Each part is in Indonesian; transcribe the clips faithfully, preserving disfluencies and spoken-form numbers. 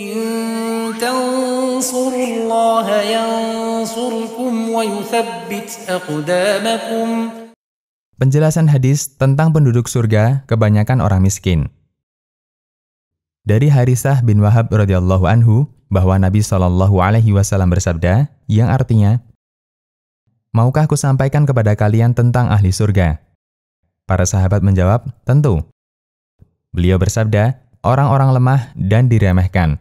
إن تنصروا الله ينصركم ويثبت أقدامكم. Penjelasan hadis tentang penduduk surga kebanyakan orang miskin. Dari Harisah bin Wahab radhiyallahu anhu bahwa Nabi Shallallahu alaihi wasallam bersabda yang artinya, "Maukah aku sampaikan kepada kalian tentang ahli surga?" Para sahabat menjawab, "Tentu." Beliau bersabda, "Orang-orang lemah dan diremehkan.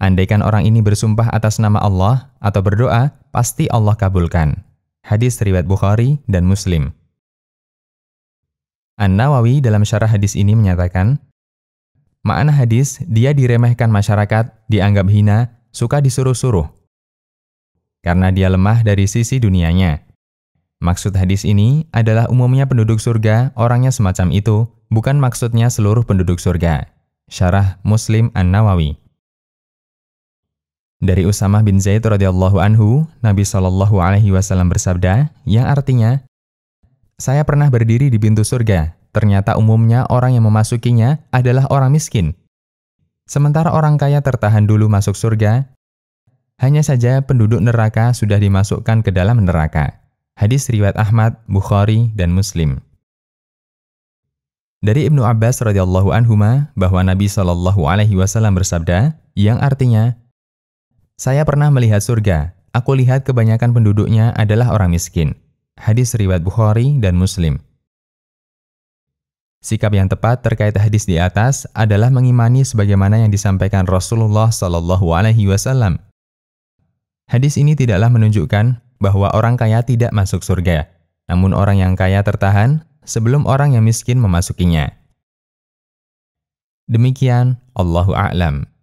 Andaikan orang ini bersumpah atas nama Allah atau berdoa, pasti Allah kabulkan." Hadis riwayat Bukhari dan Muslim. An-Nawawi dalam syarah hadis ini menyatakan, makna hadis, dia diremehkan masyarakat, dianggap hina, suka disuruh-suruh, karena dia lemah dari sisi dunianya. Maksud hadis ini adalah umumnya penduduk surga, orangnya semacam itu, bukan maksudnya seluruh penduduk surga. Syarah Muslim An-Nawawi. Dari Usamah bin Zaid radhiyallahu anhu, Nabi Shallallahu alaihi wasallam bersabda, yang artinya, "Saya pernah berdiri di pintu surga. Ternyata umumnya orang yang memasukinya adalah orang miskin. Sementara orang kaya tertahan dulu masuk surga, hanya saja penduduk neraka sudah dimasukkan ke dalam neraka." Hadis riwayat Ahmad, Bukhari, dan Muslim. Dari Ibnu Abbas radhiyallahu anhuma bahwa Nabi Shallallahu alaihi wasallam bersabda, yang artinya, "Saya pernah melihat surga. Aku lihat kebanyakan penduduknya adalah orang miskin." Hadis riwayat Bukhari dan Muslim. Sikap yang tepat terkait hadis di atas adalah mengimani sebagaimana yang disampaikan Rasulullah Shallallahu alaihi wasallam. Hadis ini tidaklah menunjukkan bahwa orang kaya tidak masuk surga, namun orang yang kaya tertahan sebelum orang yang miskin memasukinya. Demikian, Allahu a'lam.